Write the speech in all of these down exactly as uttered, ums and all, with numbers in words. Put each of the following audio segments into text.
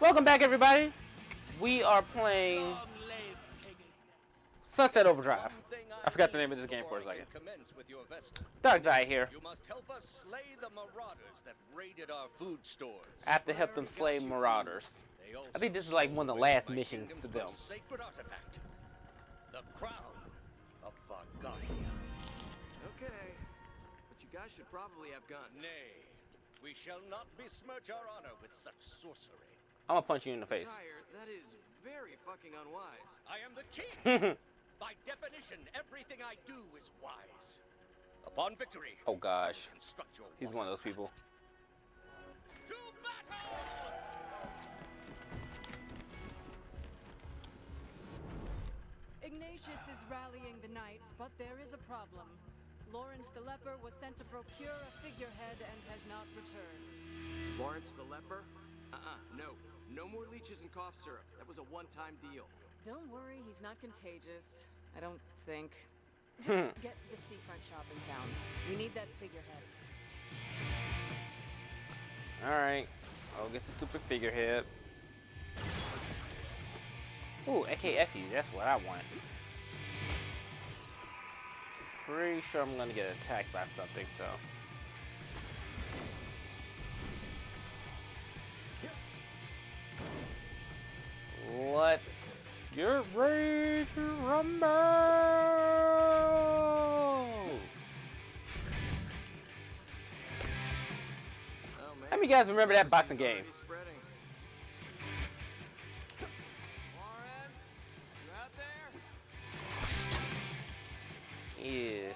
Welcome back, everybody. We are playing Sunset Overdrive. I forgot the name of this game for a second. Dog's Eye here. You must help us slay the marauders that raided our food stores. I have to help them slay marauders. I think this is like one of the last missions for them. Sacred artifact, the crown of Vargania. Okay, but you guys should probably have guns. Nay, we shall not besmirch our honor with such sorcery. I'm gonna punch you in the face. Sire, that is very fucking unwise. I am the king. By definition, everything I do is wise. Upon victory. Oh gosh. He's one of those people. To battle! Ignatius is rallying the knights, but there is a problem. Lawrence the Leper was sent to procure a figurehead and has not returned. Lawrence the Leper? Uh-uh, no. No more leeches and cough syrup. That was a one-time deal. Don't worry, he's not contagious. I don't think. Just get to the seafront shop in town. We need that figurehead. Alright. I'll get the stupid figurehead. Ooh, A K F E, that's what I want. Pretty sure I'm gonna get attacked by something, so. Let's get ready to rumble! How many of you guys remember that boxing game? Yeah.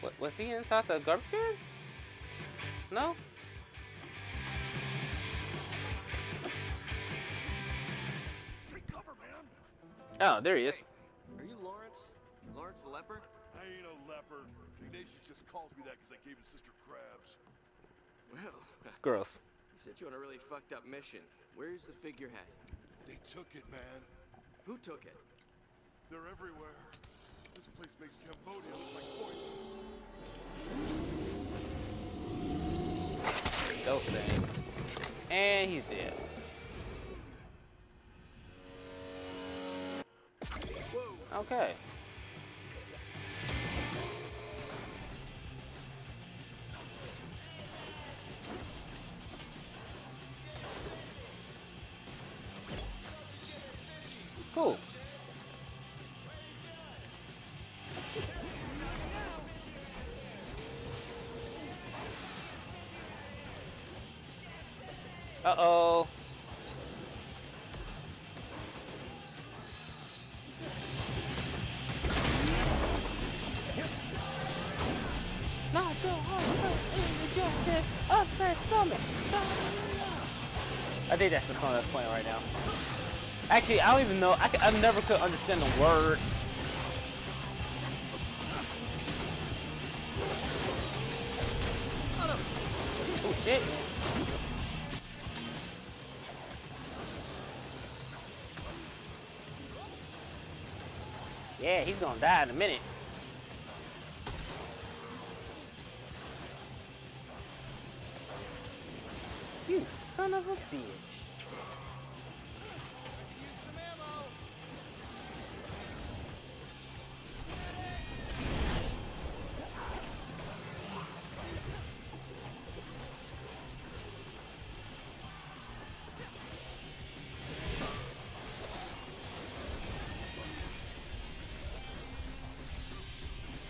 What, was he inside the garbage can? No? Take cover, man. Oh, there he is. Hey, are you Lawrence? Lawrence the Leper? I ain't a leper. Ignatius just calls me that because I gave his sister crabs. Well, gross. He sent you on a really fucked up mission. Where's the figurehead? They took it, man. Who took it? They're everywhere. This place makes Cambodia look like poison. Those things. And he's dead. Whoa. Okay. Cool. Uh-oh. Not your heart is just an upset stomach. I think that's the song that's playing right now. Actually, I don't even know. I, I never could understand the word. Oh, shit. Yeah, he's gonna die in a minute. You son of a bitch.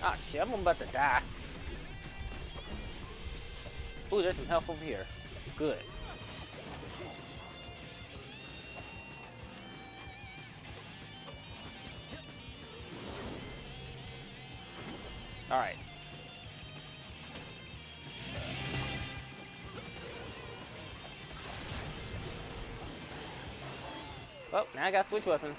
Ah, shit, I'm about to die. Ooh, there's some health over here. Good. Alright. Well, now I gotta switch weapons.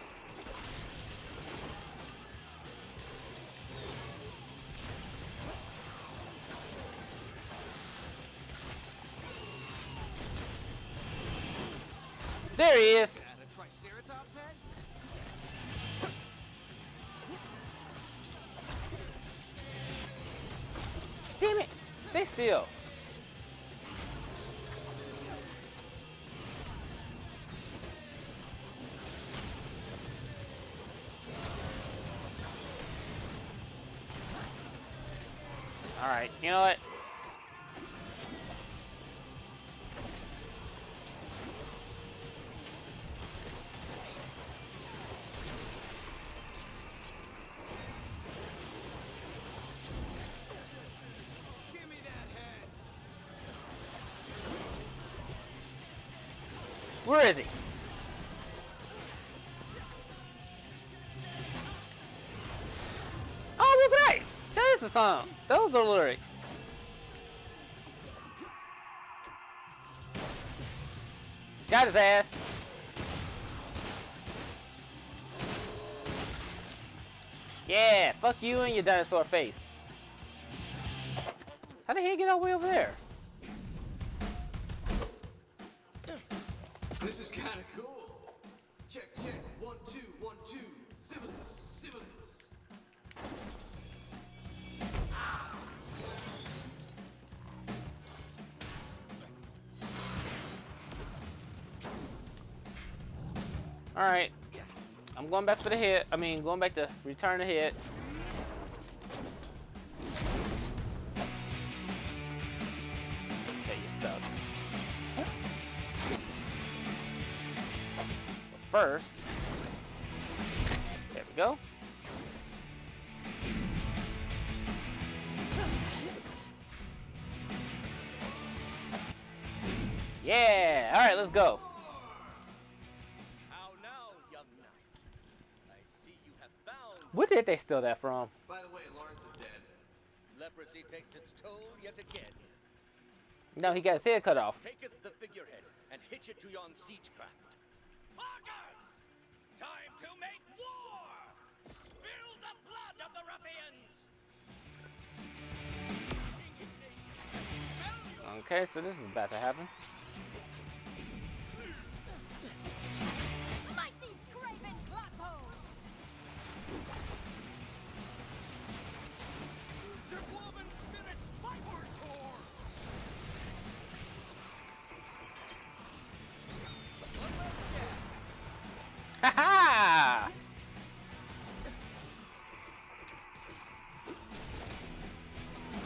There he is. Is that a triceratops head? Damn it! Stay still. Alright, you know what? Where is he? Oh, that's right! That is the song. Those are lyrics. Got his ass. Yeah, fuck you and your dinosaur face. How the hell get all the way over there? This is kinda cool. Check, check, one, two, one, two. Sibilance, sibilance. Ah. Alright. I'm going back for the head. I mean, going back to return the head. First, there we go. Yeah, all right, let's go. How now, young knight? I see you have found. Where did they steal that from? By the way, Lawrence is dead. Leprosy takes its toll yet again. No, he got his head cut off. Taketh the figurehead and hitch it to yon siegecraft. Time to make war! Spill the blood of the ruffians! Okay, so this is about to happen. Smite these craven clotpoles! Their woven spirits fight for sore! One last step! Ha ha!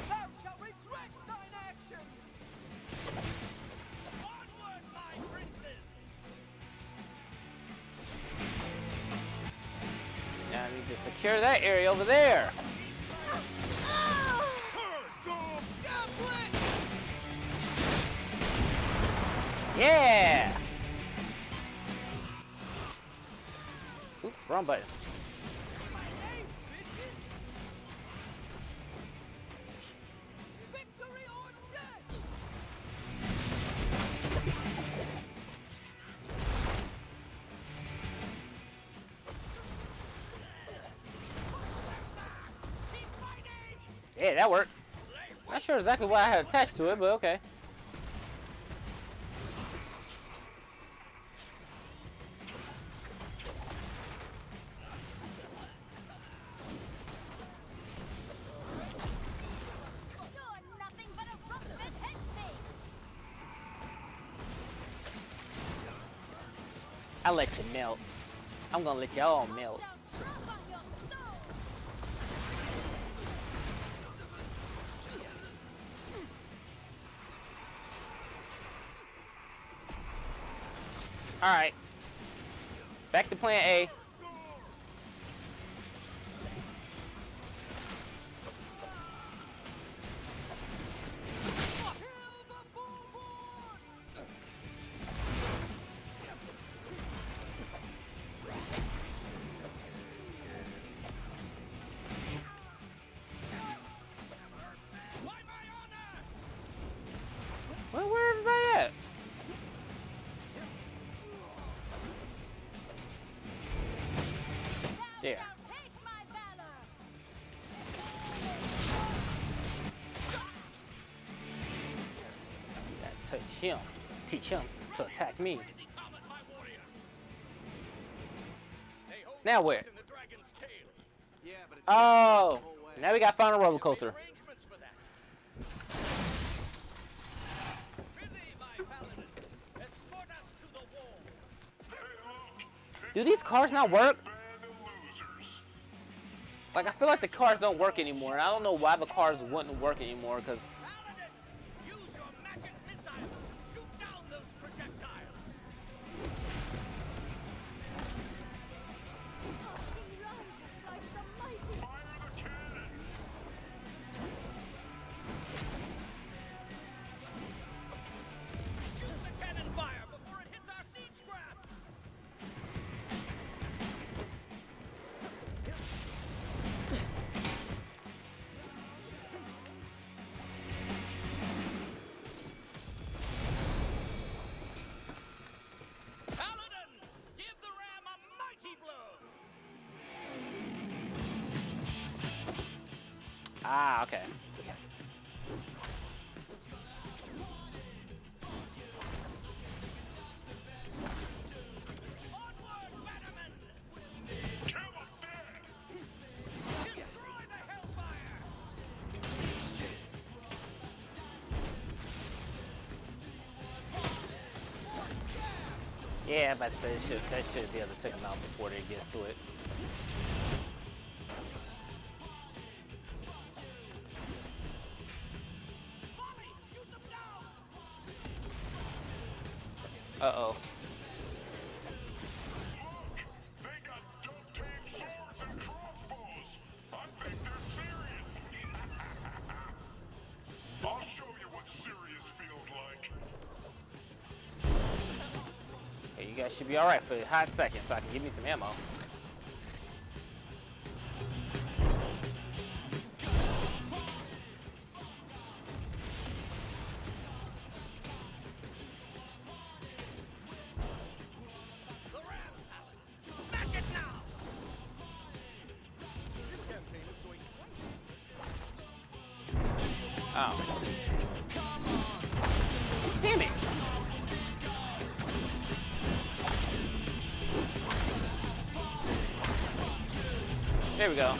Thou shalt regret thine actions! Onward, my princes! Now I need to secure that area over there! Yeah! Wrong button. Yeah, that worked. Not sure exactly what I had attached to it, but okay. I'll let you melt. I'm gonna let y'all melt. Alright. Back to plan A. Yeah. Gotta touch him. Teach him to attack me. Now where? Oh! Now we got to find a roller coaster. Do these cars not work? Like, I feel like the cars don't work anymore. And I don't know why the cars wouldn't work anymore, because... Ah, okay. Yeah, but they should, they should be able to take them out before they get to it. Uh-oh. I'll show you what serious feels like. Hey, you guys should be alright for a hot second, so I can give me some ammo. Oh. Damn it. There we go.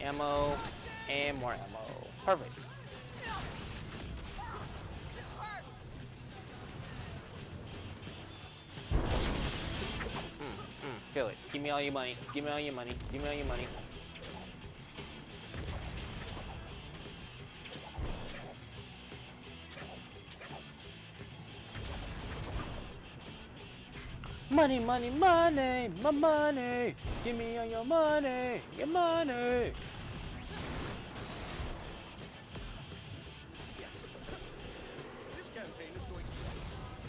Ammo and more ammo. Perfect. Kill it. Give me all your money. Give me all your money. Give me all your money. Money, money, money, my money. Give me all your money, your money.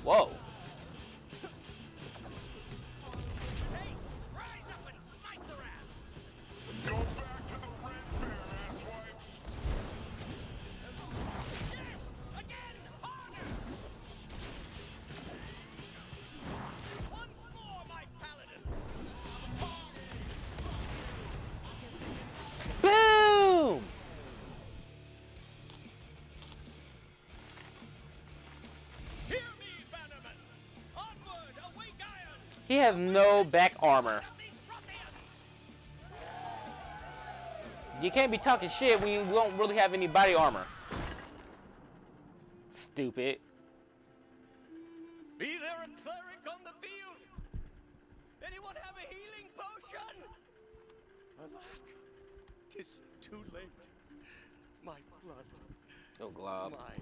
Whoa. He has no back armor. You can't be talking shit when you don't really have any body armor. Stupid. Be there a cleric on the field? Anyone have a healing potion? Alack, tis too late. My blood. Oh, glob. My blood.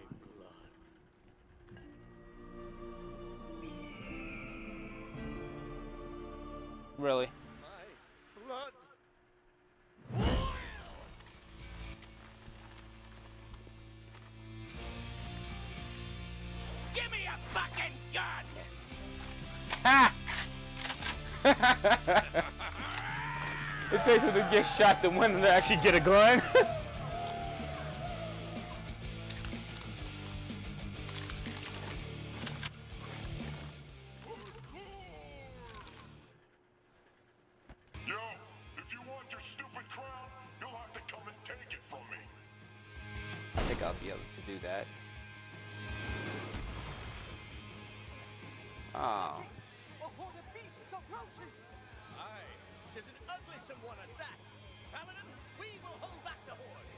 Really? My blood boils. Give me a fucking gun! Ha! It takes them to get shot than one to actually get a gun. I'll be able to do that. Oh. A horde of beasts approaches. I is an ugly one at that. Paladin, we will hold back the horde.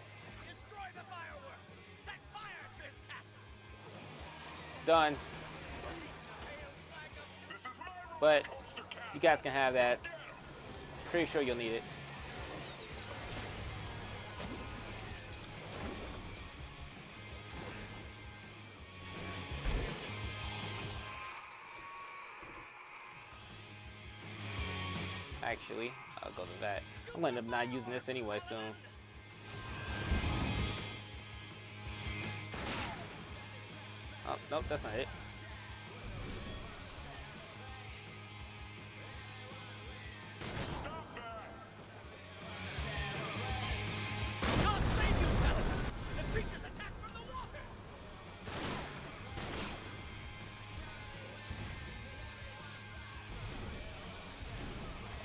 Destroy the fireworks. Set fire to its castle. Done. But you guys can have that. Pretty sure you'll need it. Actually, I'll go to that. I'm gonna end up not using this anyway soon. Oh, nope, that's not it.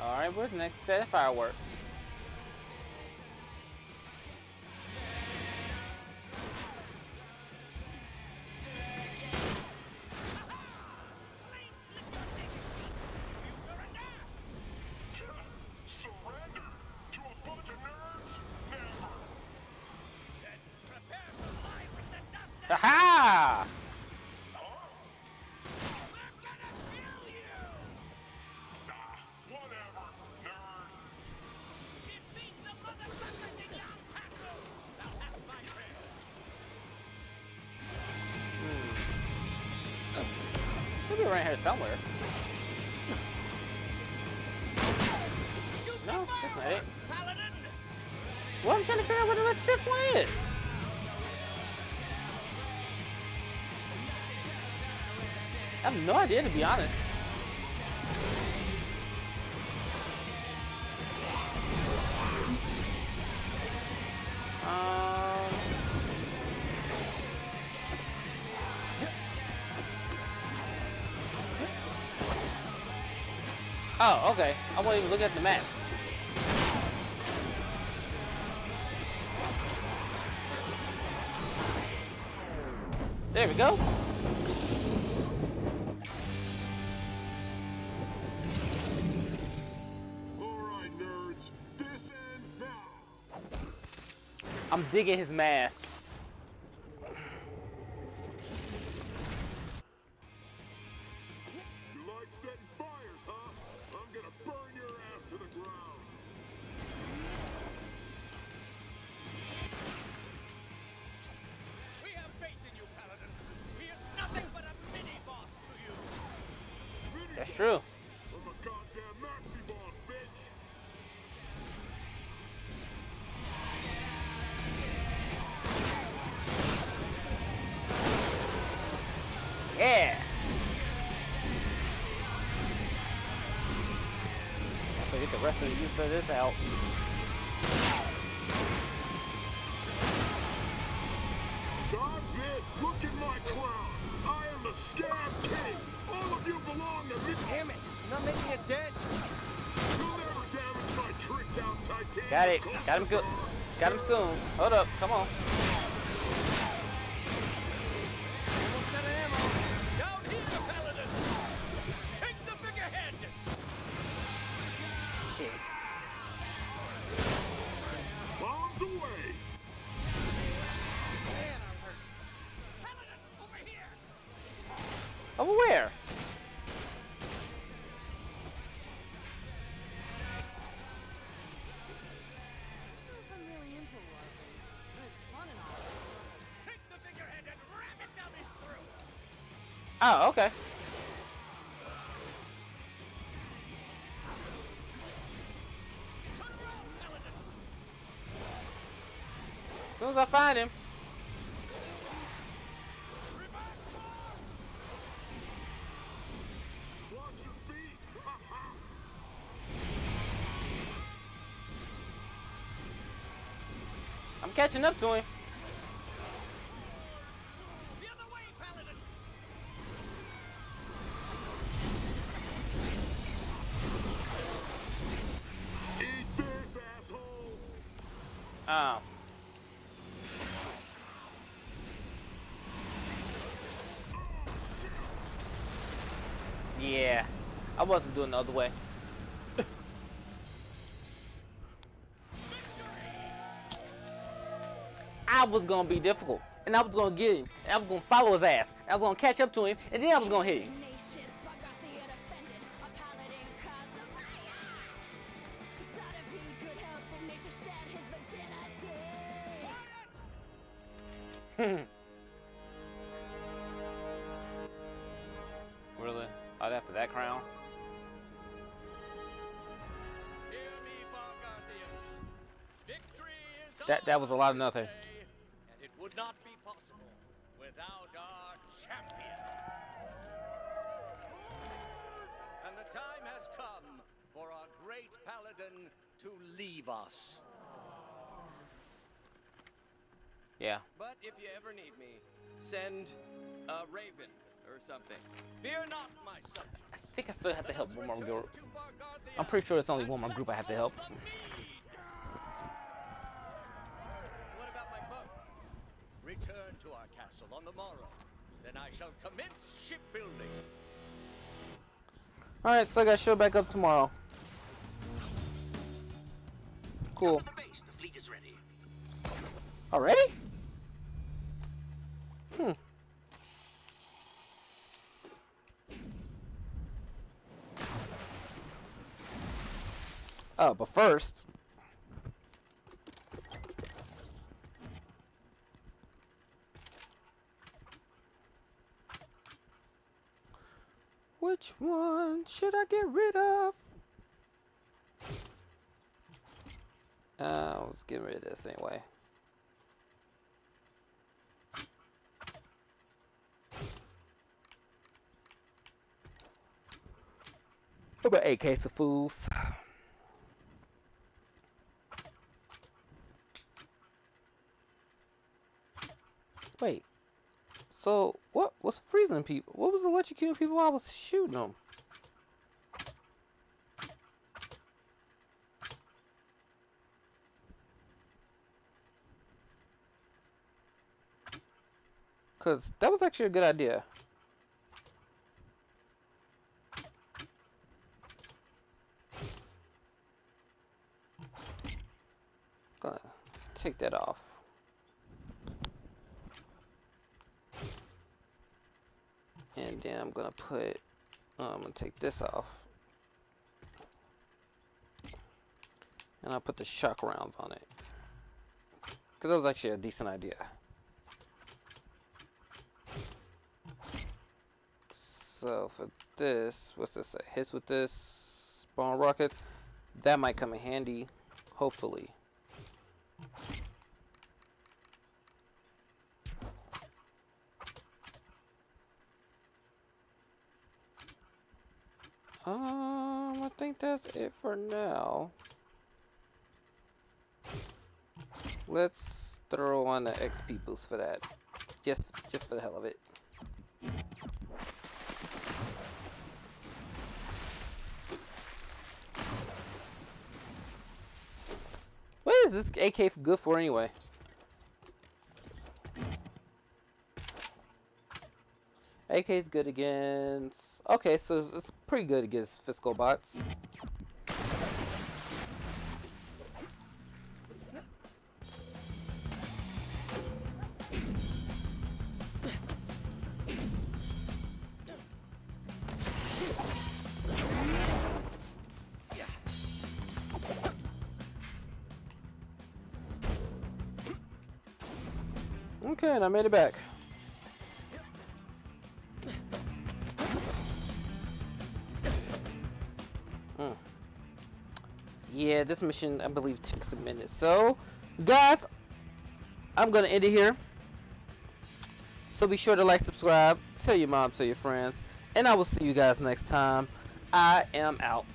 Alright, where's the next set of fireworks? Ha-ha! Right here somewhere. No, that's not it. Paladin. Well, I'm trying to figure out what the fifth one is. I have no idea, to be honest. Um. Oh, okay. I won't even look at the map. There we go. Alright, nerds. This ends now. I'm digging his mask. That's true. I'm a goddamn maxi boss, bitch. Yeah. I have to get the rest of the use of this out. Dodge this! Look at my crown! I am the Scab King! All of you belong to me! Damn it! I'm not making a dent! You'll never damage my tricked out Titan! Got it! Got him good! Got him soon! Hold up! Come on! Almost out of ammo! Down here, Paladin! Take the bigger head! Shit! Bombs away! Man, I'm hurt! Paladin, over here! Over where? Oh, okay. As soon as I find him. I'm catching up to him. Oh. Yeah, I wasn't doing the other way. I was going to be difficult. And I was going to get him. And I was going to follow his ass. And I was going to catch up to him. And then I was going to hit him. Really? All that for that crown? That that was a lot of nothing. And it would not be possible without our champion. And the time has come for our great paladin to leave us. Yeah. But if you ever need me, send a raven or something. Fear not, my subjects. I think I still have to help one more group. I'm pretty sure it's only one more group I have to help. Return to our castle on the morrow, then I shall commence shipbuilding. All right, so I got show back up tomorrow. Cool. Come to the base. The fleet is ready. Already? Hmm. Oh, but first. Which one should I get rid of? Uh, I was getting rid of this anyway. What about A Ks of fools? Wait. So what was freezing people? What was electrocuting people while I was shooting them? Cause that was actually a good idea. Gonna take that off. And then I'm gonna put, oh, I'm gonna take this off. And I'll put the shock rounds on it. Cause that was actually a decent idea. So for this, what's this? It hits with this spawn rockets. That might come in handy, hopefully. Um, I think that's it for now. Let's throw on the X P boost for that. Just just for the hell of it. What is this A K good for anyway? A K is good against... Okay, so it's pretty good against physical bots. Okay, and I made it back. Yeah, this mission, I believe, takes a minute. So, guys, I'm going to end it here. So be sure to like, subscribe, tell your mom, tell your friends. And I will see you guys next time. I am out.